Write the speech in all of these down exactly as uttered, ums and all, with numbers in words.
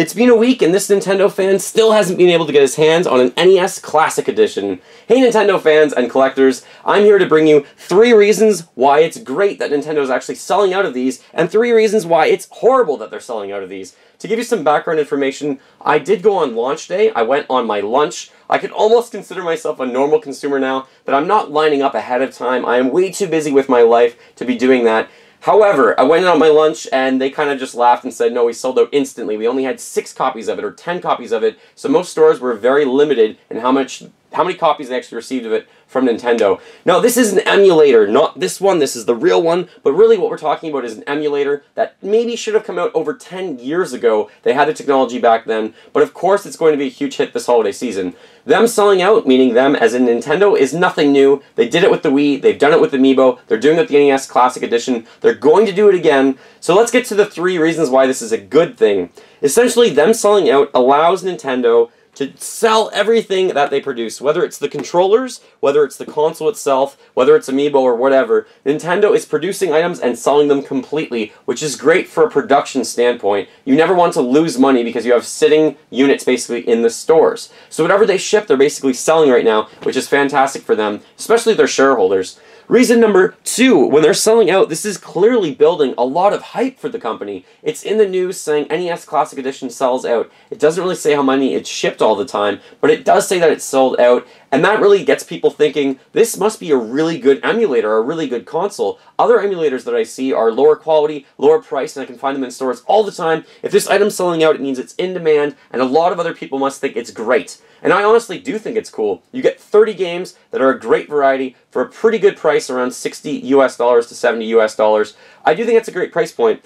It's been a week and this Nintendo fan still hasn't been able to get his hands on an N E S Classic Edition. Hey Nintendo fans and collectors, I'm here to bring you three reasons why it's great that Nintendo is actually selling out of these, and three reasons why it's horrible that they're selling out of these. To give you some background information, I did go on launch day, I went on my lunch. I could almost consider myself a normal consumer now, but I'm not lining up ahead of time. I am way too busy with my life to be doing that. However, I went on my lunch and they kind of just laughed and said, no, we sold out instantly. We only had six copies of it or ten copies of it. So most stores were very limited in how much, how many copies they actually received of it from Nintendo. Now, this is an emulator, not this one. This is the real one. But really what we're talking about is an emulator that maybe should have come out over ten years ago. They had the technology back then. But of course, it's going to be a huge hit this holiday season. Them selling out, meaning them as in Nintendo, is nothing new. They did it with the Wii, they've done it with Amiibo, they're doing it with the N E S Classic Edition, they're going to do it again. So let's get to the three reasons why this is a good thing. Essentially, them selling out allows Nintendo to sell everything that they produce, whether it's the controllers, whether it's the console itself, whether it's Amiibo or whatever. Nintendo is producing items and selling them completely, which is great for a production standpoint. You never want to lose money because you have sitting units basically in the stores. So whatever they ship, they're basically selling right now, which is fantastic for them, especially their shareholders. Reason number two, when they're selling out, this is clearly building a lot of hype for the company. It's in the news saying N E S Classic Edition sells out. It doesn't really say how many it's shipped all the time, but it does say that it's sold out, and that really gets people thinking, this must be a really good emulator, a really good console. Other emulators that I see are lower quality, lower priced, and I can find them in stores all the time. If this item's selling out, it means it's in demand, and a lot of other people must think it's great. And I honestly do think it's cool. You get thirty games that are a great variety for a pretty good price, around sixty U S dollars to seventy U S dollars. I do think that's a great price point.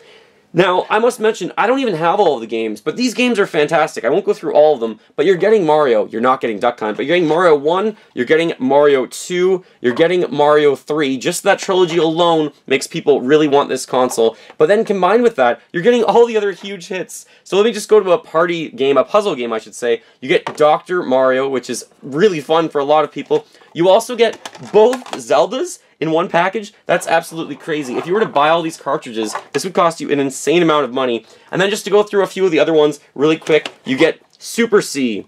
Now, I must mention, I don't even have all of the games, but these games are fantastic. I won't go through all of them, but you're getting Mario. You're not getting Duck Hunt, but you're getting Mario one, you're getting Mario two, you're getting Mario three. Just that trilogy alone makes people really want this console. But then combined with that, you're getting all the other huge hits. So let me just go to a party game, a puzzle game, I should say. You get Doctor Mario, which is really fun for a lot of people. You also get both Zeldas in one package. That's absolutely crazy. If you were to buy all these cartridges, this would cost you an insane amount of money. And then just to go through a few of the other ones really quick, you get Super C.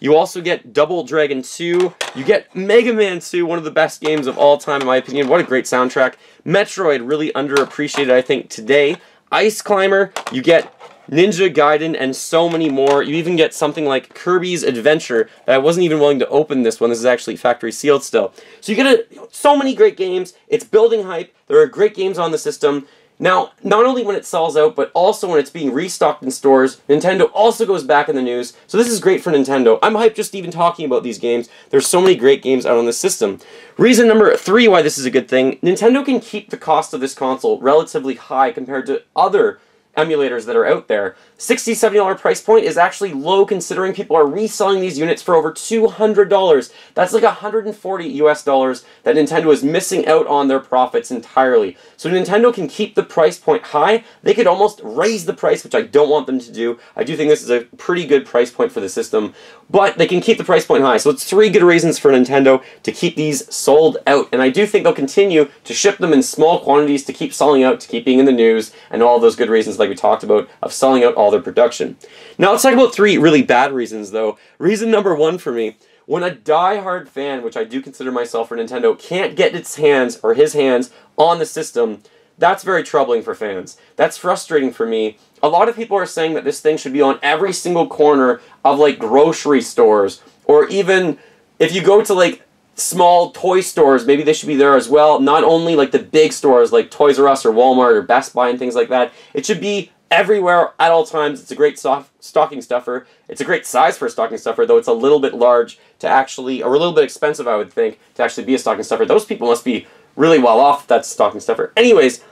You also get Double Dragon two. You get Mega Man two, one of the best games of all time in my opinion. What a great soundtrack. Metroid, really underappreciated I think today. Ice Climber, you get Ninja Gaiden, and so many more. You even get something like Kirby's Adventure that I wasn't even willing to open this one. This is actually factory sealed still. So you get a, so many great games. It's building hype. There are great games on the system. Now, not only when it sells out, but also when it's being restocked in stores, Nintendo also goes back in the news. So this is great for Nintendo. I'm hyped just even talking about these games. There's so many great games out on the system. Reason number three why this is a good thing, Nintendo can keep the cost of this console relatively high compared to other emulators that are out there. sixty, seventy dollar price point is actually low considering people are reselling these units for over two hundred dollars. That's like one hundred forty U S dollars that Nintendo is missing out on their profits entirely. So Nintendo can keep the price point high. They could almost raise the price, which I don't want them to do. I do think this is a pretty good price point for the system, but they can keep the price point high. So it's three good reasons for Nintendo to keep these sold out. And I do think they'll continue to ship them in small quantities to keep selling out, to keep being in the news, and all those good reasons like we talked about of selling out all their production. Now let's talk about three really bad reasons though. Reason number one for me, when a die-hard fan, which I do consider myself for Nintendo, can't get its hands or his hands on the system, that's very troubling for fans. That's frustrating for me. A lot of people are saying that this thing should be on every single corner of like grocery stores, or even if you go to like small toy stores, maybe they should be there as well. Not only like the big stores like Toys R Us or Walmart or Best Buy and things like that. It should be everywhere at all times. It's a great soft stocking stuffer. It's a great size for a stocking stuffer, though it's a little bit large to actually, or a little bit expensive, I would think, to actually be a stocking stuffer. Those people must be really well off if that's a stocking stuffer. Anyways,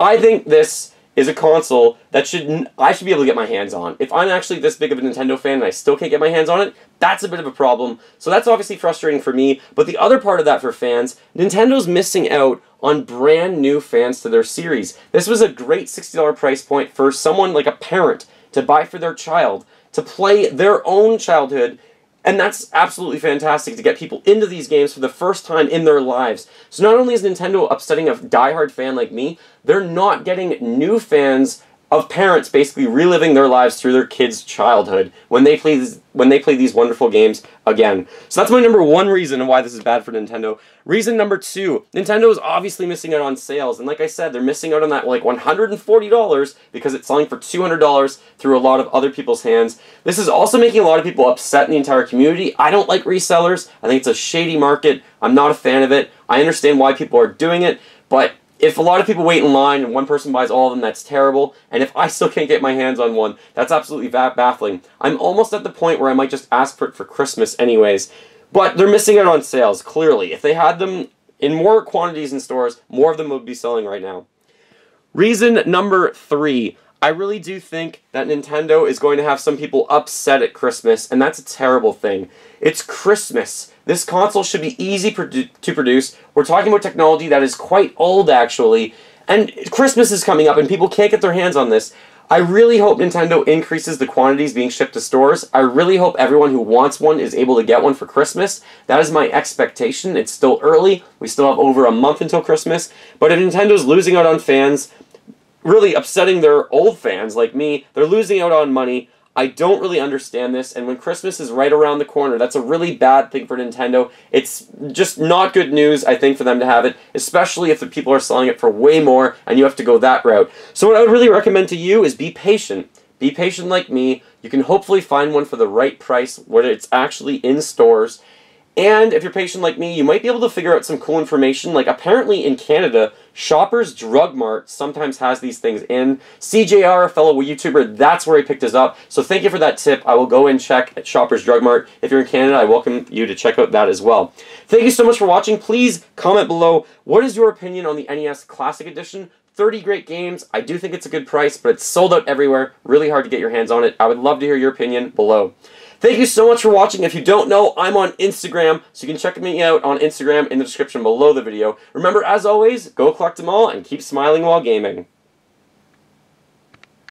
I think this is a console that should I should be able to get my hands on. If I'm actually this big of a Nintendo fan and I still can't get my hands on it, that's a bit of a problem. So that's obviously frustrating for me, but the other part of that for fans, Nintendo's missing out on brand new fans to their series. This was a great sixty dollar price point for someone like a parent to buy for their child, to play their own childhood, and that's absolutely fantastic to get people into these games for the first time in their lives. So not only is Nintendo upsetting a diehard fan like me, they're not getting new fans of parents basically reliving their lives through their kids' childhood when they play these, when they play these wonderful games again. So that's my number one reason why this is bad for Nintendo. Reason number two, Nintendo is obviously missing out on sales, and like I said, they're missing out on that like one hundred forty dollars because it's selling for two hundred dollars through a lot of other people's hands. This is also making a lot of people upset in the entire community. I don't like resellers. I think it's a shady market. I'm not a fan of it. I understand why people are doing it, but if a lot of people wait in line and one person buys all of them, that's terrible. And if I still can't get my hands on one, that's absolutely baffling. I'm almost at the point where I might just ask for it for Christmas anyways. But they're missing out on sales, clearly. If they had them in more quantities in stores, more of them would be selling right now. Reason number three. I really do think that Nintendo is going to have some people upset at Christmas, and that's a terrible thing. It's Christmas. This console should be easy produ- to produce. We're talking about technology that is quite old, actually, and Christmas is coming up, and people can't get their hands on this. I really hope Nintendo increases the quantities being shipped to stores. I really hope everyone who wants one is able to get one for Christmas. That is my expectation. It's still early. We still have over a month until Christmas, but if Nintendo's losing out on fans, really upsetting their old fans like me, they're losing out on money. I don't really understand this, and when Christmas is right around the corner, that's a really bad thing for Nintendo. It's just not good news, I think, for them to have it, especially if the people are selling it for way more and you have to go that route. So what I would really recommend to you is be patient. Be patient like me. You can hopefully find one for the right price when it's actually in stores. And if you're patient like me, you might be able to figure out some cool information. Like, apparently in Canada, Shopper's Drug Mart sometimes has these things in. C J R, a fellow YouTuber, that's where he picked us up. So thank you for that tip. I will go and check at Shopper's Drug Mart. If you're in Canada, I welcome you to check out that as well. Thank you so much for watching. Please comment below, what is your opinion on the N E S Classic Edition? thirty great games. I do think it's a good price, but it's sold out everywhere. Really hard to get your hands on it. I would love to hear your opinion below. Thank you so much for watching. If you don't know, I'm on Instagram, so you can check me out on Instagram in the description below the video. Remember, as always, go collect them all and keep smiling while gaming.